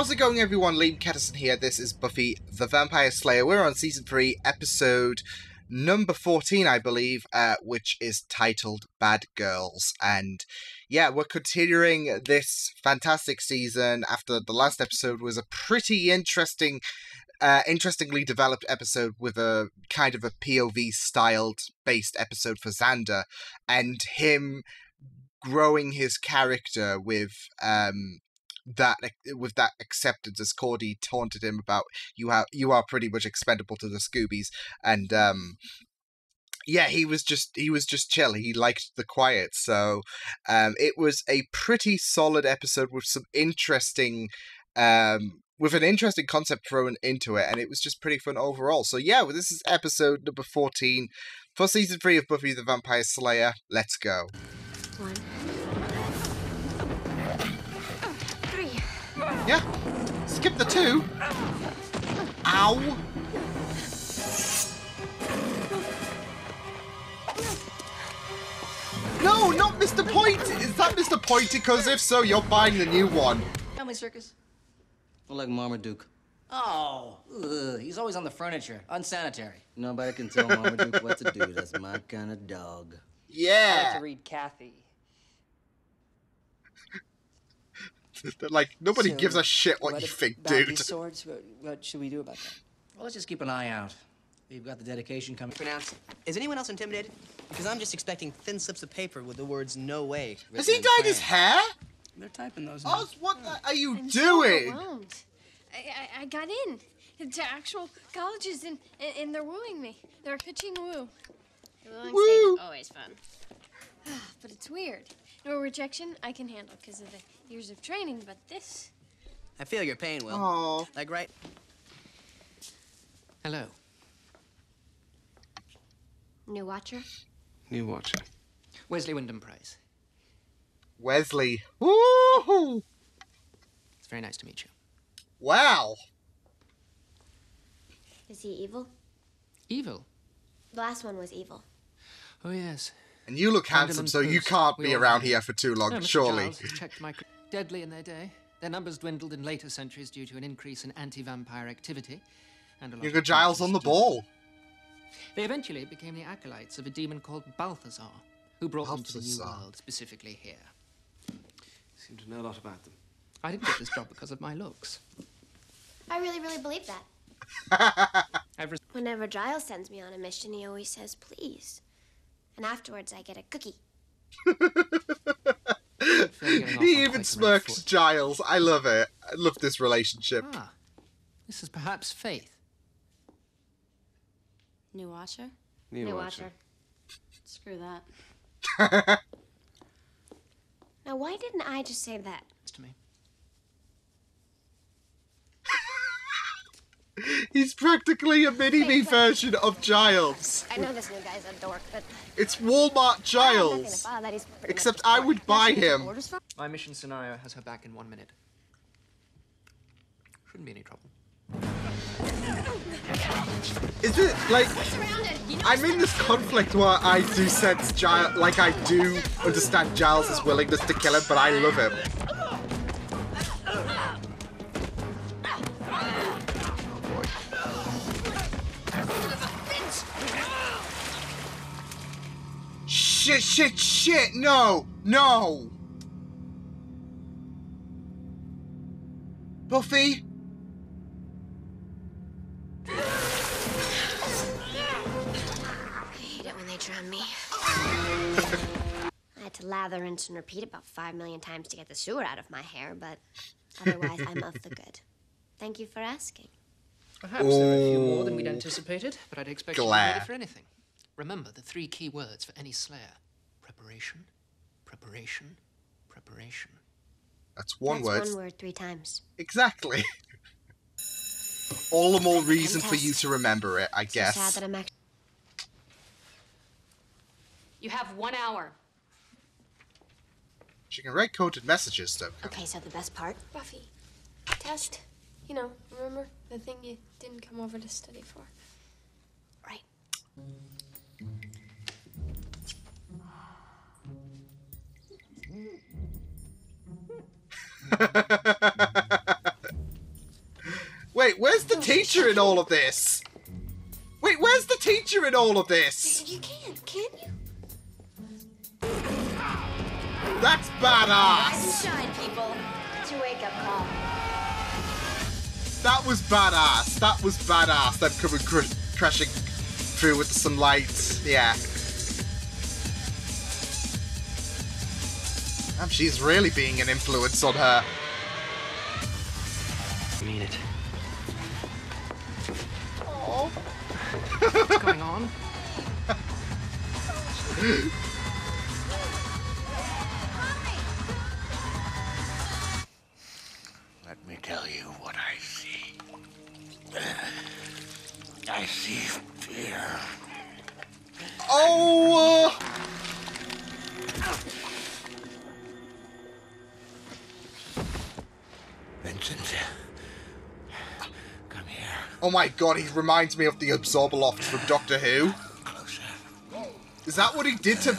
How's it going, everyone? Liam Catterson here. This is Buffy the Vampire Slayer. We're on Season 3, episode number 14, I believe, which is titled Bad Girls. And yeah, we're continuing this fantastic season after the last episode was a pretty interesting, interestingly developed episode with a kind of a POV-styled based episode for Xander and him growing his character with that acceptance, as Cordy taunted him about, you are pretty much expendable to the Scoobies. And yeah, he was just chill. He liked the quiet. So it was a pretty solid episode with some interesting with an interesting concept thrown into it, and it was just pretty fun overall. So yeah, well, this is episode number 14 for Season 3 of Buffy the Vampire Slayer. Let's go. 1 Yeah. Skip the 2. Ow. No, not Mr. Pointy. Is that Mr. Pointy? Because if so, you're buying the new one. Family circus. I like Marmaduke. Oh, ugh, he's always on the furniture. Unsanitary. Nobody can tell Marmaduke what to do. That's my kind of dog. Yeah. I like to read Kathy. Like, nobody gives a shit what you think, dude. Swords? What should we do about that? Well, let's just keep an eye out. We've got the dedication coming. Pronounce. Is anyone else intimidated? Because I'm just expecting thin slips of paper with the words "no way." Has he dyed his hair? They're typing those. Oz, what are you doing? So I got into actual colleges and they're wooing me. They're pitching woo. The wooing stage, always fun. But it's weird. No rejection I can handle because of the years of training, but this... I feel your pain, Will. Aww. Like, right... Hello. New watcher? New watcher. Wesley Wyndham Price. Wesley. Woo-hoo! It's very nice to meet you. Wow! Is he evil? Evil? The last one was evil. Oh, yes. And you look handsome, so you can't be around here for too long, surely. Giles checked my deadly in their day. Their numbers dwindled in later centuries due to an increase in anti-vampire activity. And you got Giles on the ball. They eventually became the acolytes of a demon called Balthazar, who brought them to the New World, specifically here. You seem to know a lot about them. I didn't get this job because of my looks. I really, really believe that. Whenever Giles sends me on a mission, he always says, please. And afterwards, I get a cookie. He even smirks, Giles. I love it. I love this relationship. Ah, this is perhaps Faith. New watcher? New watcher. Screw that. Now, why didn't I just say that? It's to me. He's practically a mini-me version of Giles. I know this new guy's a dork, but... It's Walmart Giles. Except I would buy him. My mission scenario has her back in 1 minute. Shouldn't be any trouble. Is it, like... I'm in this conflict where I do sense Giles... Like, I do understand Giles' willingness to kill him, but I love him. Shit, shit, shit! No! No! Buffy? I hate it when they drown me. I had to lather, rinse, and repeat about 5 million times to get the sewer out of my hair, but otherwise I'm of the good. Thank you for asking. Perhaps there are a few more than we'd anticipated, but I'd expect you to be ready for anything. Remember the 3 key words for any slayer. Preparation, preparation, preparation. That's one word. That's 1 word 3 times. Exactly. All the more reason for you to remember it, I guess. So sad that I'm you have 1 hour. She can write coded messages, though. Okay, so the best part? Buffy, test. You know, remember the thing you didn't come over to study for. Right. where's the teacher in all of this? Wait, where's the teacher in all of this? You can't, can you? That's badass! Shine, people. It's your wake-up call. That was badass. That was badass. Them coming crashing through with some lights. Yeah. Damn, she's really being an influence on her. I mean it. Oh. What's going on? Let me tell you what I see. I see fear. Oh! Vincent. Come here. Oh my god, he reminds me of the Absorbaloff from Doctor Who. Closer. Is that what he did to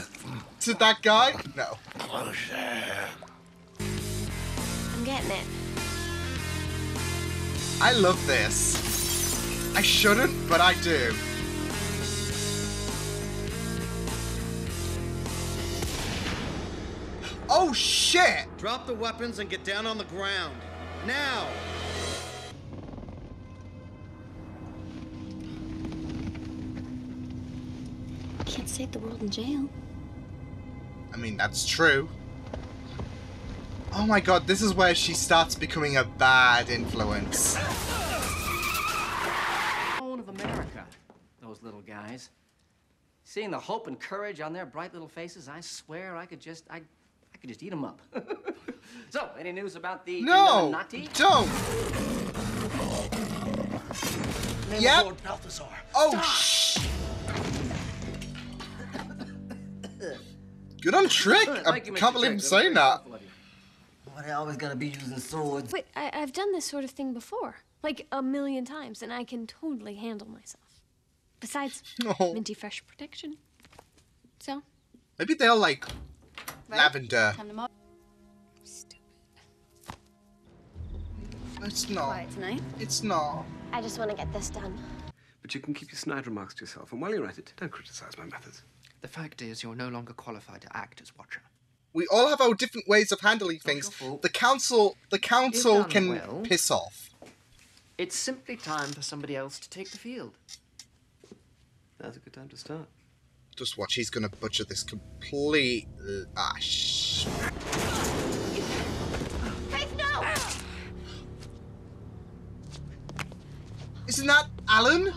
that guy? No. Closer. I'm getting it. I love this. I shouldn't, but I do. Oh shit! Drop the weapons and get down on the ground. Now! Can't save the world in jail. I mean, that's true. Oh my god, this is where she starts becoming a bad influence. Of America, those little guys. Seeing the hope and courage on their bright little faces, I swear I could just eat them up. So, any news about the... No! Nati? Don't! Yep. Lord Balthazar. Oh, shh! Good on Trick! I can't believe I'm saying that. Why they always gotta be using swords? Wait, I've done this sort of thing before. Like, 1,000,000 times, and I can totally handle myself. Besides, minty fresh protection. So? Maybe they'll, like... Right. Lavender. Stupid. It's not. Quiet tonight? It's not. I just want to get this done. But you can keep your snide remarks to yourself, and while you write it, don't criticize my methods. The fact is, you're no longer qualified to act as Watcher. We all have our different ways of handling things. The council can piss off. It's simply time for somebody else to take the field. Now's a good time to start. Just watch, he's gonna butcher this complete... Ah, shh. Faith, no! Isn't that Alan?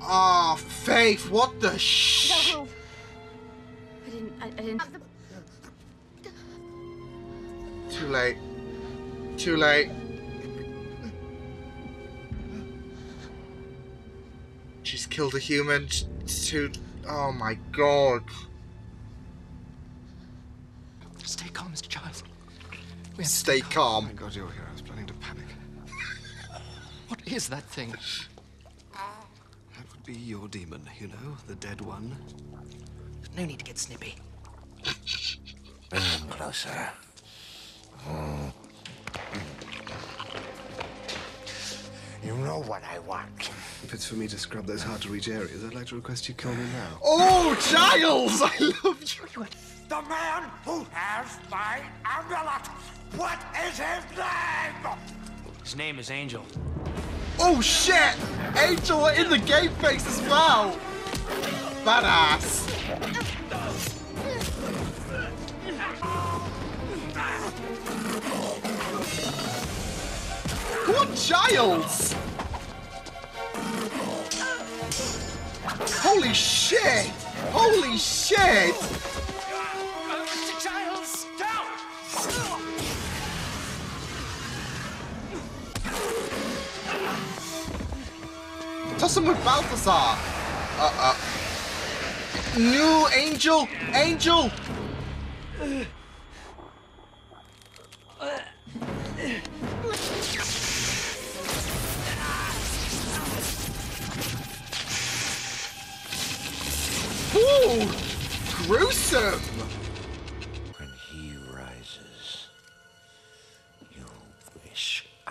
Ah, oh, Faith, what the shh? No. I didn't... Too late. Too late. She's killed a human. Oh my god. Stay calm, Mr. Giles. We have to stay calm. Oh my god, you're here. I was planning to panic. What is that thing? That would be your demon, you know, the dead one. No need to get snippy. Closer. Mm. You know what I want. If it's for me to scrub those hard-to-reach areas, I'd like to request you kill me now. Oh, Giles! I love you. The man who has my amulet. What is his name? His name is Angel. Oh, shit! Angel in the game face as well. Badass. Come on, Giles! Holy shit! Holy shit! Mr. Giles, down! Toss him with Balthazar. New Angel! Angel! Ooh! Gruesome! When he rises, you wish I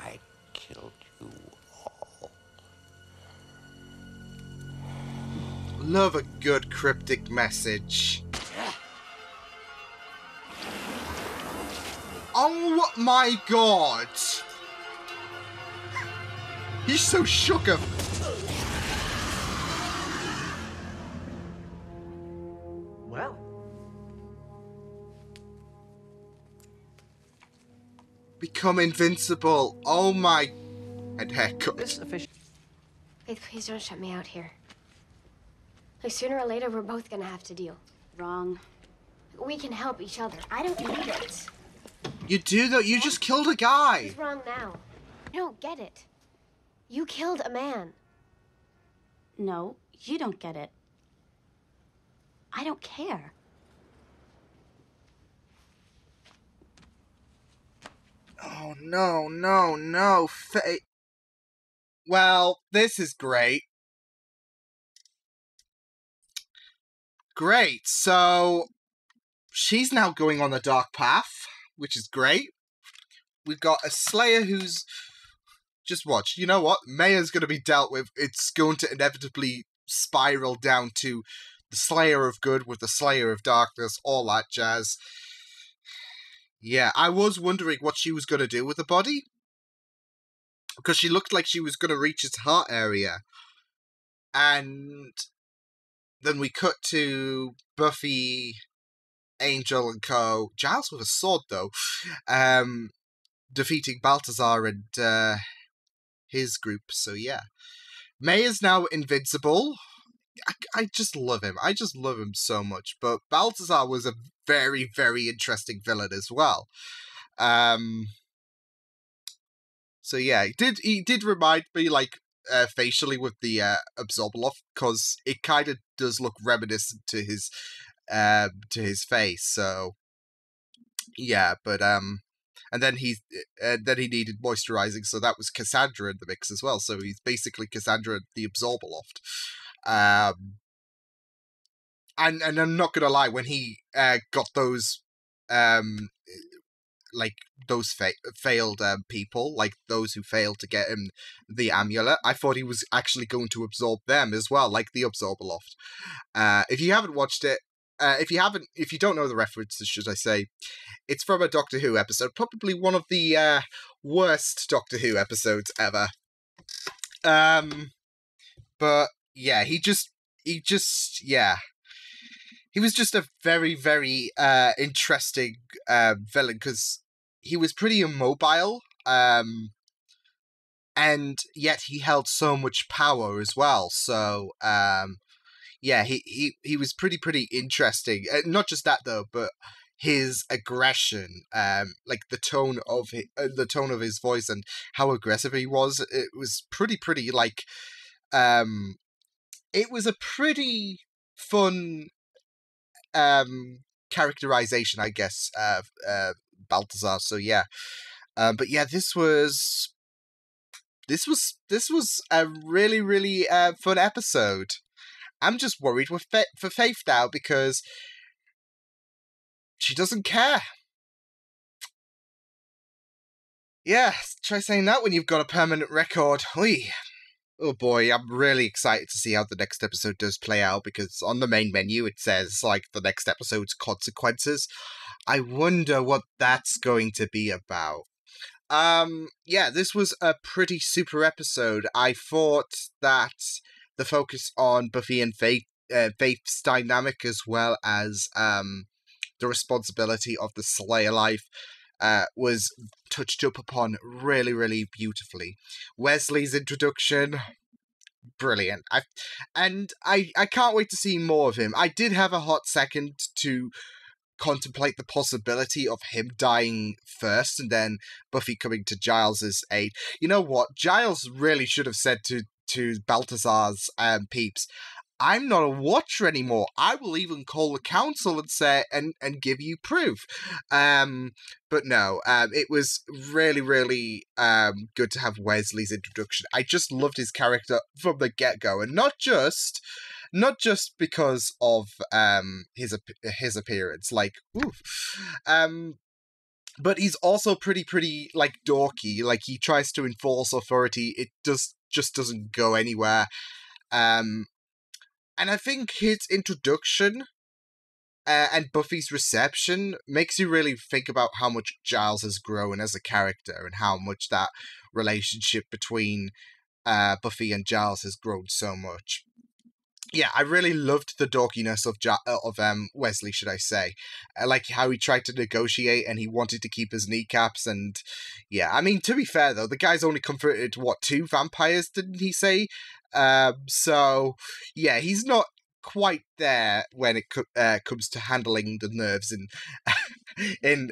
killed love a good cryptic message. Oh my god! He's so shook up. Well. Become invincible. Oh my... And haircut. Faith, please don't shut me out here. Like, sooner or later, we're both gonna have to deal. Wrong. We can help each other. I don't need it. You do, though. You just killed a guy. He's wrong now. No, get it. You killed a man. No, you don't get it. I don't care. Oh, no, no, no. Well, this is great. Great, so she's now going on the dark path, which is great. We've got a Slayer who's... Just watch. You know what? Maya's going to be dealt with. It's going to inevitably spiral down to the Slayer of Good with the Slayer of Darkness, all that jazz. Yeah, I was wondering what she was going to do with the body. Because she looked like she was going to reach its heart area. And then we cut to Buffy, Angel, and co. Giles with a sword, though. Defeating Balthazar and his group. So, yeah. May is now invincible. I just love him. I just love him so much. But Balthazar was a very, very interesting villain as well. So, yeah. He did remind me, like, facially with the Absorbaloff, because it kind of does look reminiscent to his face. So, yeah, but and then he needed moisturizing, so that was Cassandra in the mix as well. So he's basically Cassandra the Absorbaloff. And I'm not gonna lie, when he got those failed people, like those who failed to get him the amulet, I thought he was actually going to absorb them as well, like the Absorbaloff. If you haven't watched it, if you don't know the references, should I say, it's from a Doctor Who episode, probably one of the worst Doctor Who episodes ever. But yeah, he was just a very, very interesting villain, because he was pretty immobile, and yet he held so much power as well. So, yeah, he was pretty interesting. Not just that though, but his aggression, like the tone of his voice and how aggressive he was. It was pretty like, it was a pretty fun characterization, I guess, of Balthazar. So yeah, but yeah, this was a really fun episode. I'm just worried for Faith now, because she doesn't care. Yeah, try saying that when you've got a permanent record. Oy. Oh boy, I'm really excited to see how the next episode does play out, because on the main menu it says, like, the next episode's consequences. I wonder what that's going to be about. Yeah, this was a pretty super episode. I thought that the focus on Buffy and Faith's dynamic, as well as the responsibility of the Slayer life, was touched up upon really beautifully. Wesley's introduction, brilliant. I can't wait to see more of him. I did have a hot second to contemplate the possibility of him dying first and then Buffy coming to Giles's aid. You know what? Giles really should have said to Balthazar's peeps, I'm not a watcher anymore. I will even call the council and say and give you proof. But no, it was really good to have Wesley's introduction. I just loved his character from the get-go, and not just because of his appearance. Like, oof. But he's also pretty like dorky. Like, he tries to enforce authority. It just doesn't go anywhere. And I think his introduction and Buffy's reception makes you really think about how much Giles has grown as a character and how much that relationship between Buffy and Giles has grown so much. Yeah, I really loved the dorkiness of Wesley, should I say. Like how he tried to negotiate and he wanted to keep his kneecaps and... Yeah, I mean, to be fair, though, the guy's only comforted, what, 2 vampires, didn't he say? So, yeah, he's not quite there when it comes to handling the nerves in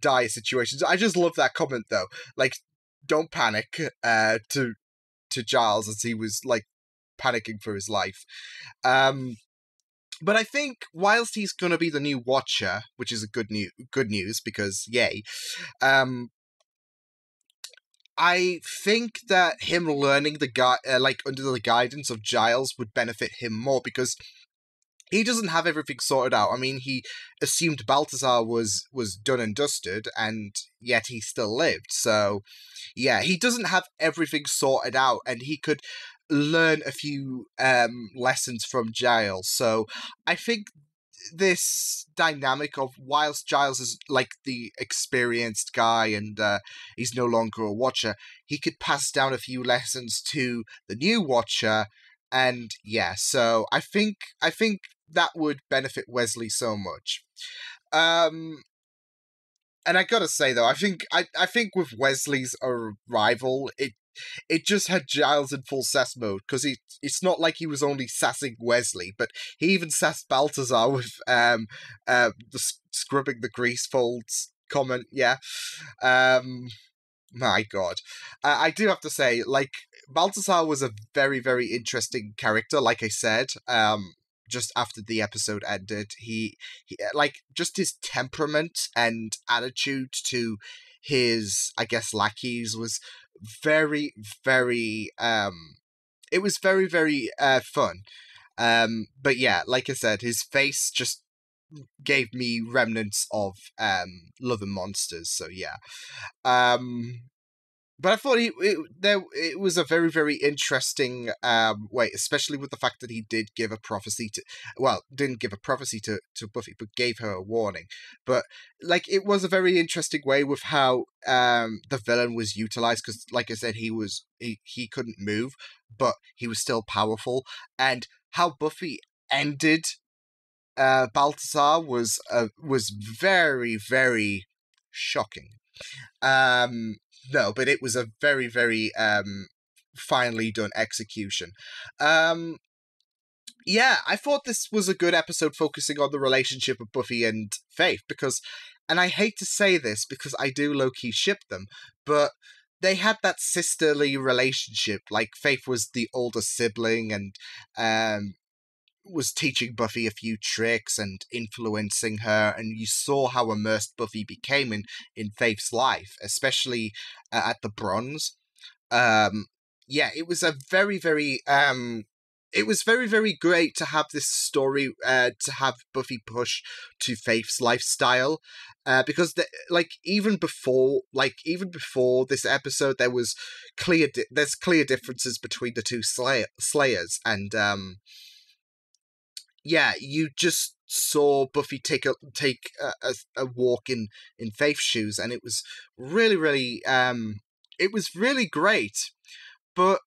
dire situations. I just love that comment, though. Like, don't panic to Giles as he was, like, panicking for his life. But I think whilst he's going to be the new Watcher, which is a good news because yay, I think that him learning the under the guidance of Giles would benefit him more because he doesn't have everything sorted out. I mean, he assumed Balthazar was done and dusted, and yet he still lived. So yeah, he doesn't have everything sorted out, and he could learn a few lessons from Giles. So I think this dynamic of whilst Giles is like the experienced guy and he's no longer a Watcher, he could pass down a few lessons to the new Watcher. And yeah, so I think that would benefit Wesley so much. And I gotta say though, I think with Wesley's arrival, it just had Giles in full sass mode, because it's not like he was only sassing Wesley, but he even sassed Balthazar with scrubbing the grease folds comment, yeah. My God. I do have to say, like, Balthazar was a very, very interesting character, like I said, just after the episode ended. He like, just his temperament and attitude to his, I guess, lackeys was... very, very, it was very, very fun. But yeah, like I said, his face just gave me remnants of Love and Monsters. So yeah. But I thought it was a very, very interesting way, especially with the fact that he did give a prophecy to... Well, didn't give a prophecy to Buffy, but gave her a warning. But, like, it was a very interesting way with how the villain was utilised, because, like I said, he couldn't move, but he was still powerful. And how Buffy ended Balthazar was very, very shocking. No, but it was a very, very finely done execution. Yeah, I thought this was a good episode focusing on the relationship of Buffy and Faith because, and I hate to say this because I do low-key ship them, but they had that sisterly relationship. Like, Faith was the older sibling and was teaching Buffy a few tricks and influencing her, and you saw how immersed Buffy became in Faith's life, especially at the Bronze. Yeah, it was a very, very... it was very, very great to have this story, to have Buffy push to Faith's lifestyle, because even before this episode, there's clear differences between the two Slayers, and... yeah, you just saw Buffy take a walk in Faith's shoes, and it was really, really, it was really great. But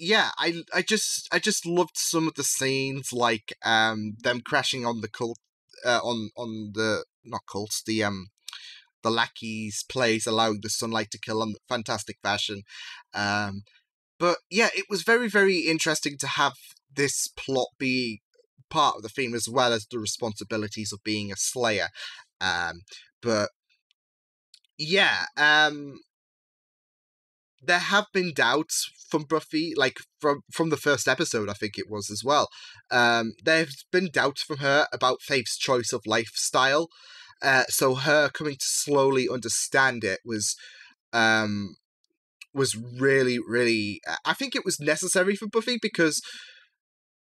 yeah, I just loved some of the scenes, like them crashing on the the lackeys' place, allowing the sunlight to kill on fantastic fashion. But yeah, it was very, very interesting to have this plot be part of the theme as well as the responsibilities of being a Slayer. But yeah, there have been doubts from Buffy, like from the first episode, I think it was as well. There's been doubts from her about Faith's choice of lifestyle. So her coming to slowly understand it was really, really... I think it was necessary for Buffy because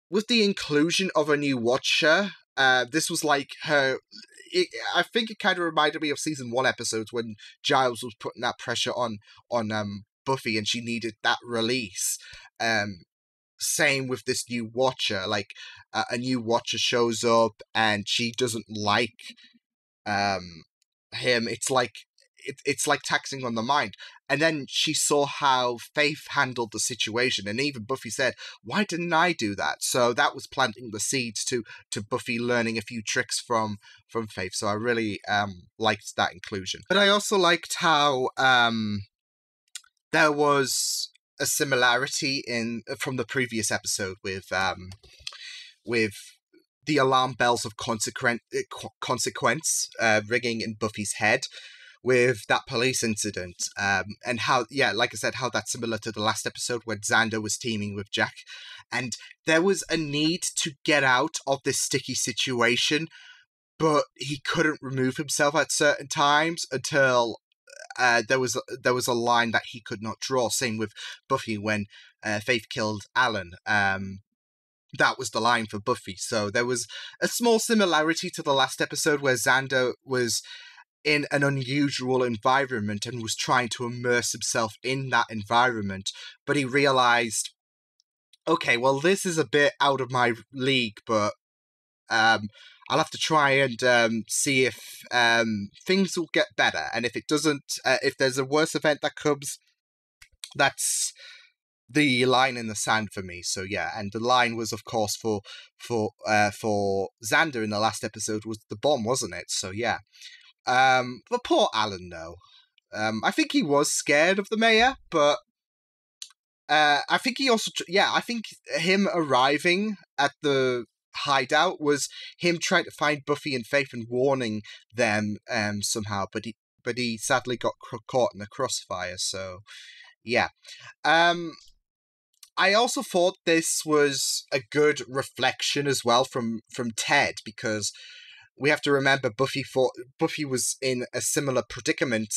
with the inclusion of a new Watcher, this was like her... I think it kind of reminded me of season 1 episodes when Giles was putting that pressure on Buffy and she needed that release. same with this new Watcher. Like, a new Watcher shows up and she doesn't like him. It's like taxing on the mind. And then she saw how Faith handled the situation, and even Buffy said, why didn't I do that? So that was planting the seeds to Buffy learning a few tricks from Faith. So I really liked that inclusion. But I also liked how there was a similarity from the previous episode with the alarm bells of consequence ringing in Buffy's head with that police incident, and how, yeah, like I said, how that's similar to the last episode where Xander was teaming with Jack. And there was a need to get out of this sticky situation, but he couldn't remove himself at certain times until there was a line that he could not draw. Same with Buffy when Faith killed Alan. That was the line for Buffy. So there was a small similarity to the last episode where Xander was in an unusual environment and was trying to immerse himself in that environment, but he realized, okay, well, this is a bit out of my league, but I'll have to try and see if things will get better, and if it doesn't, if there's a worse event that comes, that's the line in the sand for me. So yeah, and the line was, of course, for Xander in the last episode was the bomb, wasn't it? So yeah. But poor Alan, though. I think he was scared of the mayor, but I think he also, I think him arriving at the hideout was him trying to find Buffy and Faith and warning them somehow, but he sadly got caught in the crossfire. So yeah. I also thought this was a good reflection as well from Ted, because we have to remember Buffy was in a similar predicament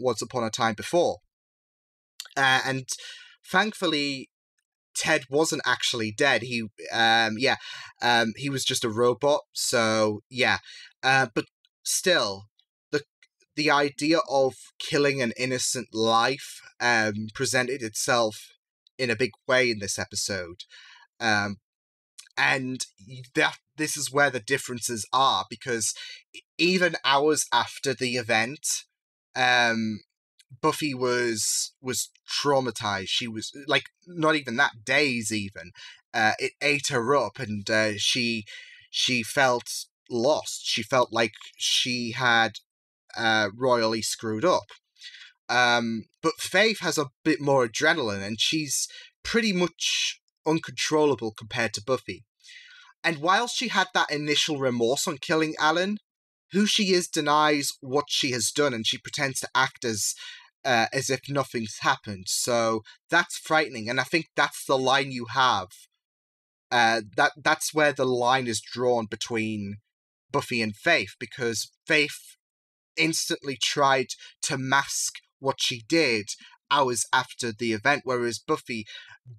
once upon a time before. And thankfully, Ted wasn't actually dead. He was just a robot. So, yeah. But still, the idea of killing an innocent life presented itself in a big way in this episode. And this is where the differences are, because even hours after the event, Buffy was traumatized. She was, like, not even that, days even. It ate her up, and she felt lost. She felt like she had royally screwed up. But Faith has a bit more adrenaline, and she's pretty much uncontrollable compared to Buffy. And while she had that initial remorse on killing Alan, who she is denies what she has done, and she pretends to act as if nothing's happened. So that's frightening, and I think that's the line you have. That's where the line is drawn between Buffy and Faith, because Faith instantly tried to mask what she did hours after the event, whereas Buffy,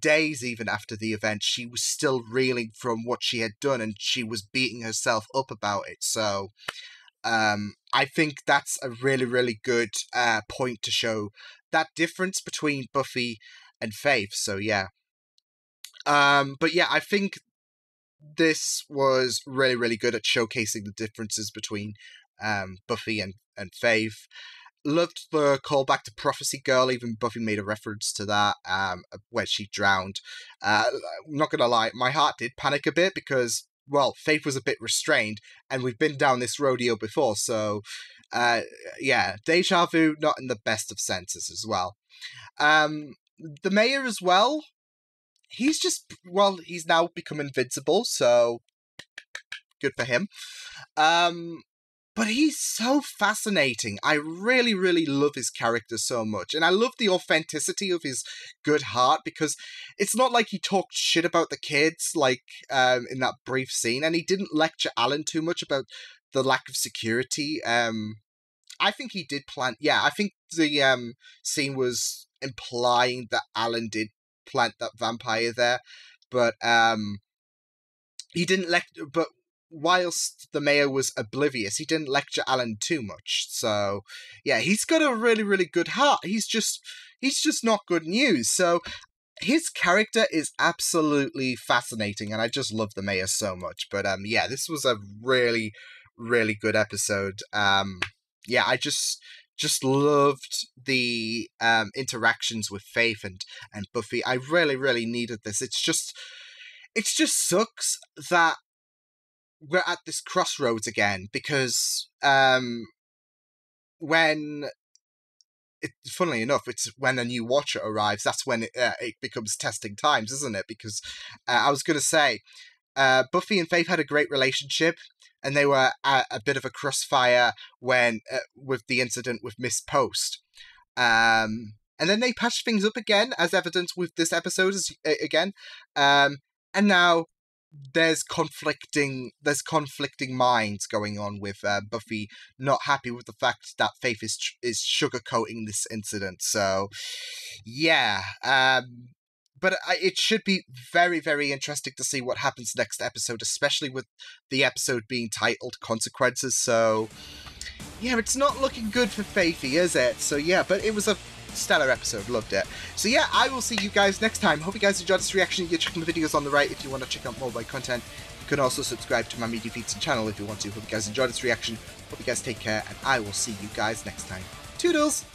days even after the event, she was still reeling from what she had done, and she was beating herself up about it. So I think that's a really, really good point to show that difference between Buffy and Faith. So yeah. But yeah, I think this was really, really good at showcasing the differences between Buffy and Faith. Loved the callback to Prophecy Girl. Even Buffy made a reference to that, where she drowned. I'm not going to lie, my heart did panic a bit because, well, Faith was a bit restrained, and we've been down this rodeo before. So, yeah, deja vu, not in the best of senses as well. The mayor as well, he's now become invincible, so good for him. But he's so fascinating. I really, really love his character so much. And I love the authenticity of his good heart, because it's not like he talked shit about the kids, like in that brief scene. And he didn't lecture Alan too much about the lack of security. I think he did plant... Yeah, I think the scene was implying that Alan did plant that vampire there. But he didn't lecture... But whilst the mayor was oblivious, he didn't lecture Alan too much. So yeah, he's got a really, really good heart. He's just not good news. So his character is absolutely fascinating, and I just love the Mayor so much. But yeah, this was a really, really good episode. Yeah, I just loved the interactions with Faith and Buffy. I really, really needed this. It just sucks that we're at this crossroads again, because funnily enough, it's when a new Watcher arrives, that's when it becomes testing times, isn't it? Because I was going to say, Buffy and Faith had a great relationship, and they were at a bit of a crossfire when with the incident with Miss Post. And then they patched things up again, as evidence with this episode again. And now there's conflicting minds going on with Buffy not happy with the fact that Faith is sugarcoating this incident. So, yeah. But it should be very, very interesting to see what happens next episode, especially with the episode being titled Consequences. So, yeah, it's not looking good for Faithy, is it? So, yeah, but it was a stellar episode. Loved it. So, yeah, I will see you guys next time. Hope you guys enjoyed this reaction. You're checking the videos on the right if you want to check out more of my content. You can also subscribe to my media feeds and channel if you want to. Hope you guys enjoyed this reaction. Hope you guys take care, and I will see you guys next time. Toodles!